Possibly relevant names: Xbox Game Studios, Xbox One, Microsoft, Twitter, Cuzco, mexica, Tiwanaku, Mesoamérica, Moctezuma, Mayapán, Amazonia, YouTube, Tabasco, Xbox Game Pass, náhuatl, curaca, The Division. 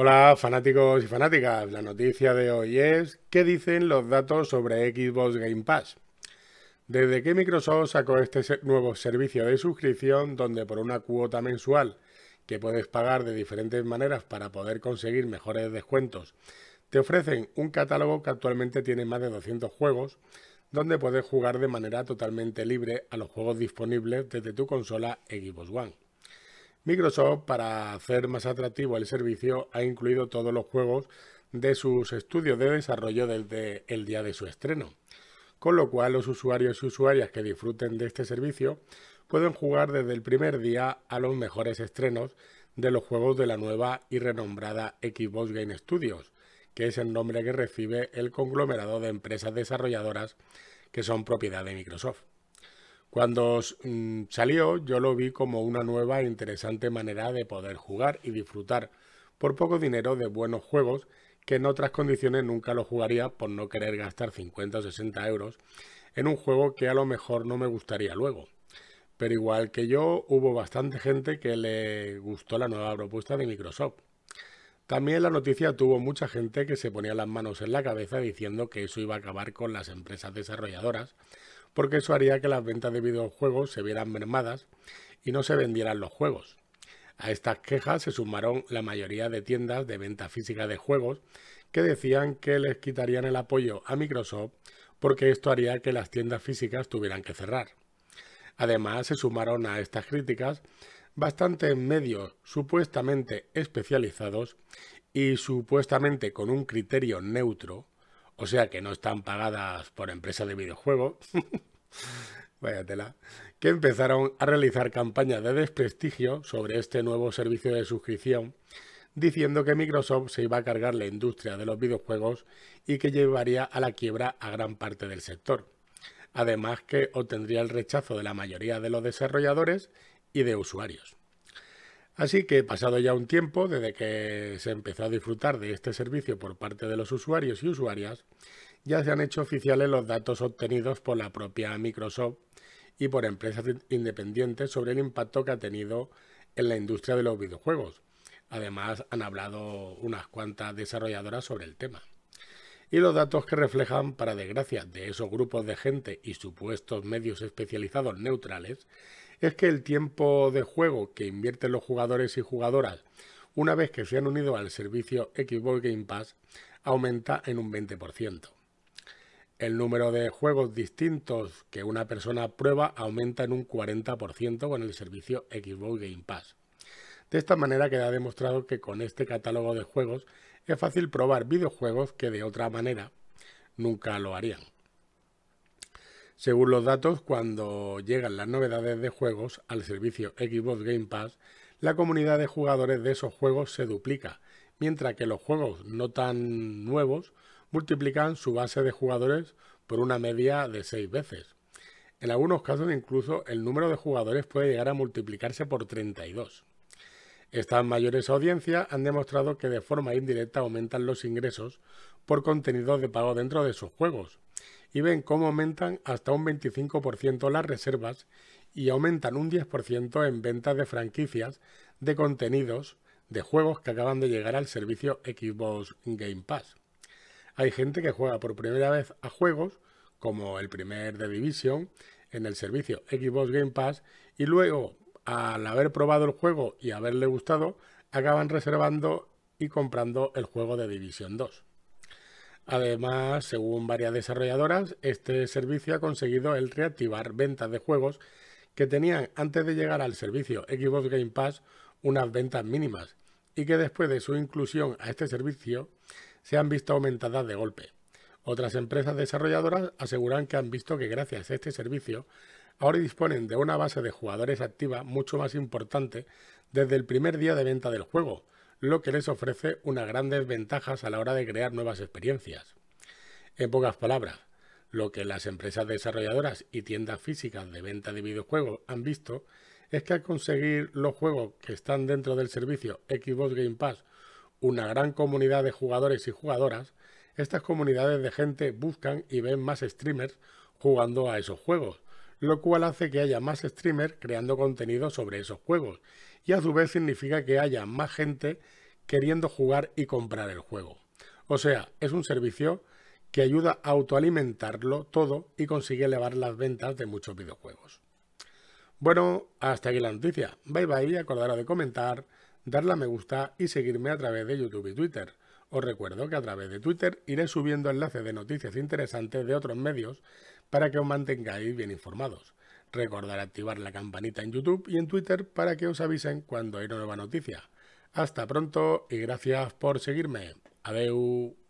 Hola fanáticos y fanáticas, la noticia de hoy es ¿qué dicen los datos sobre Xbox Game Pass? Desde que Microsoft sacó este nuevo servicio de suscripción donde por una cuota mensual que puedes pagar de diferentes maneras para poder conseguir mejores descuentos, te ofrecen un catálogo que actualmente tiene más de 200 juegos donde puedes jugar de manera totalmente libre a los juegos disponibles desde tu consola Xbox One. Microsoft, para hacer más atractivo el servicio, ha incluido todos los juegos de sus estudios de desarrollo desde el día de su estreno, con lo cual los usuarios y usuarias que disfruten de este servicio pueden jugar desde el primer día a los mejores estrenos de los juegos de la nueva y renombrada Xbox Game Studios, que es el nombre que recibe el conglomerado de empresas desarrolladoras que son propiedad de Microsoft. Cuando salió, yo lo vi como una nueva e interesante manera de poder jugar y disfrutar por poco dinero de buenos juegos que en otras condiciones nunca los jugaría por no querer gastar 50 o 60 euros en un juego que a lo mejor no me gustaría luego. Pero igual que yo, hubo bastante gente que le gustó la nueva propuesta de Microsoft. También la noticia tuvo mucha gente que se ponía las manos en la cabeza diciendo que eso iba a acabar con las empresas desarrolladoras, porque eso haría que las ventas de videojuegos se vieran mermadas y no se vendieran los juegos. A estas quejas se sumaron la mayoría de tiendas de venta física de juegos que decían que les quitarían el apoyo a Microsoft porque esto haría que las tiendas físicas tuvieran que cerrar. Además, se sumaron a estas críticas bastantes medios supuestamente especializados y supuestamente con un criterio neutro, o sea que no están pagadas por empresas de videojuegos, vaya tela, que empezaron a realizar campañas de desprestigio sobre este nuevo servicio de suscripción, diciendo que Microsoft se iba a cargar la industria de los videojuegos y que llevaría a la quiebra a gran parte del sector. Además que obtendría el rechazo de la mayoría de los desarrolladores y de usuarios. Así que pasado ya un tiempo desde que se empezó a disfrutar de este servicio por parte de los usuarios y usuarias, ya se han hecho oficiales los datos obtenidos por la propia Microsoft y por empresas independientes sobre el impacto que ha tenido en la industria de los videojuegos. Además, han hablado unas cuantas desarrolladoras sobre el tema. Y los datos que reflejan, para desgracia de esos grupos de gente y supuestos medios especializados neutrales, es que el tiempo de juego que invierten los jugadores y jugadoras una vez que se han unido al servicio Xbox Game Pass aumenta en un 20%. El número de juegos distintos que una persona prueba aumenta en un 40% con el servicio Xbox Game Pass. De esta manera queda demostrado que con este catálogo de juegos es fácil probar videojuegos que de otra manera nunca lo harían. Según los datos, cuando llegan las novedades de juegos al servicio Xbox Game Pass, la comunidad de jugadores de esos juegos se duplica, mientras que los juegos no tan nuevos multiplican su base de jugadores por una media de 6 veces. En algunos casos incluso el número de jugadores puede llegar a multiplicarse por 32. Estas mayores audiencias han demostrado que de forma indirecta aumentan los ingresos por contenidos de pago dentro de sus juegos, y ven cómo aumentan hasta un 25% las reservas y aumentan un 10% en ventas de franquicias de contenidos de juegos que acaban de llegar al servicio Xbox Game Pass. Hay gente que juega por primera vez a juegos como el primer The Division en el servicio Xbox Game Pass y luego, al haber probado el juego y haberle gustado, acaban reservando y comprando el juego The Division 2. Además, según varias desarrolladoras, este servicio ha conseguido el reactivar ventas de juegos que tenían antes de llegar al servicio Xbox Game Pass unas ventas mínimas y que después de su inclusión a este servicio se han visto aumentadas de golpe. Otras empresas desarrolladoras aseguran que han visto que gracias a este servicio ahora disponen de una base de jugadores activa mucho más importante desde el primer día de venta del juego, lo que les ofrece unas grandes ventajas a la hora de crear nuevas experiencias. En pocas palabras, lo que las empresas desarrolladoras y tiendas físicas de venta de videojuegos han visto es que al conseguir los juegos que están dentro del servicio Xbox Game Pass, una gran comunidad de jugadores y jugadoras, estas comunidades de gente buscan y ven más streamers jugando a esos juegos, lo cual hace que haya más streamers creando contenido sobre esos juegos y a su vez significa que haya más gente queriendo jugar y comprar el juego. O sea, es un servicio que ayuda a autoalimentarlo todo y consigue elevar las ventas de muchos videojuegos. Bueno, hasta aquí la noticia. Bye bye, acordaros de comentar, darle a me gusta y seguirme a través de YouTube y Twitter. Os recuerdo que a través de Twitter iré subiendo enlaces de noticias interesantes de otros medios para que os mantengáis bien informados. Recordad activar la campanita en YouTube y en Twitter para que os avisen cuando hay una nueva noticia. Hasta pronto y gracias por seguirme. Adeu.